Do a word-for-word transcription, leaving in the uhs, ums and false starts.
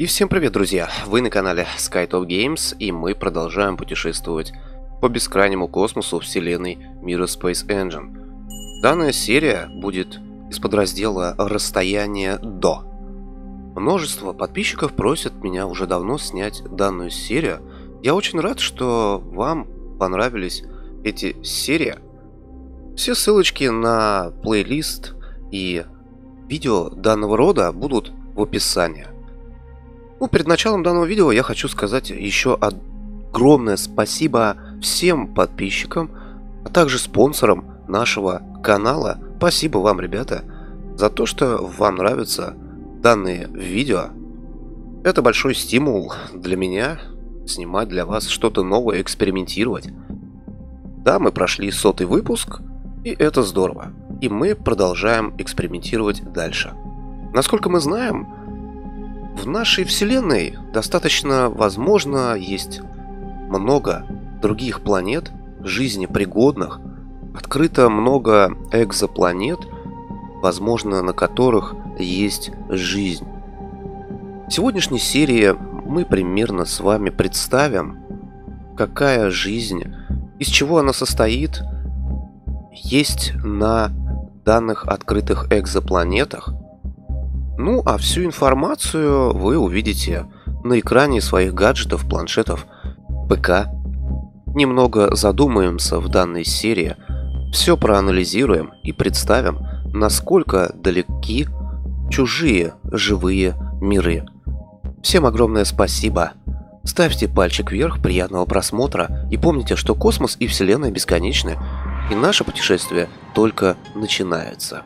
И всем привет, друзья! Вы на канале SkyTop Games, и мы продолжаем путешествовать по бескрайнему космосу вселенной мира SpaceEngine. Данная серия будет из подраздела «Расстояние до». Множество подписчиков просят меня уже давно снять данную серию. Я очень рад, что вам понравились эти серии. Все ссылочки на плейлист и видео данного рода будут в описании. Ну, перед началом данного видео я хочу сказать еще огромное спасибо всем подписчикам, а также спонсорам нашего канала. Спасибо вам, ребята, за то, что вам нравятся данные видео. Это большой стимул для меня снимать для вас что-то новое, экспериментировать. Да, мы прошли сотый выпуск, и это здорово. И мы продолжаем экспериментировать дальше. Насколько мы знаем, в нашей вселенной достаточно, возможно, есть много других планет, жизнепригодных. Открыто много экзопланет, возможно, на которых есть жизнь. В сегодняшней серии мы примерно с вами представим, какая жизнь, из чего она состоит, есть на данных открытых экзопланетах. Ну, а всю информацию вы увидите на экране своих гаджетов, планшетов, ПК. Немного задумаемся в данной серии, все проанализируем и представим, насколько далеки чужие живые миры. Всем огромное спасибо! Ставьте пальчик вверх, приятного просмотра, и помните, что космос и Вселенная бесконечны, и наше путешествие только начинается.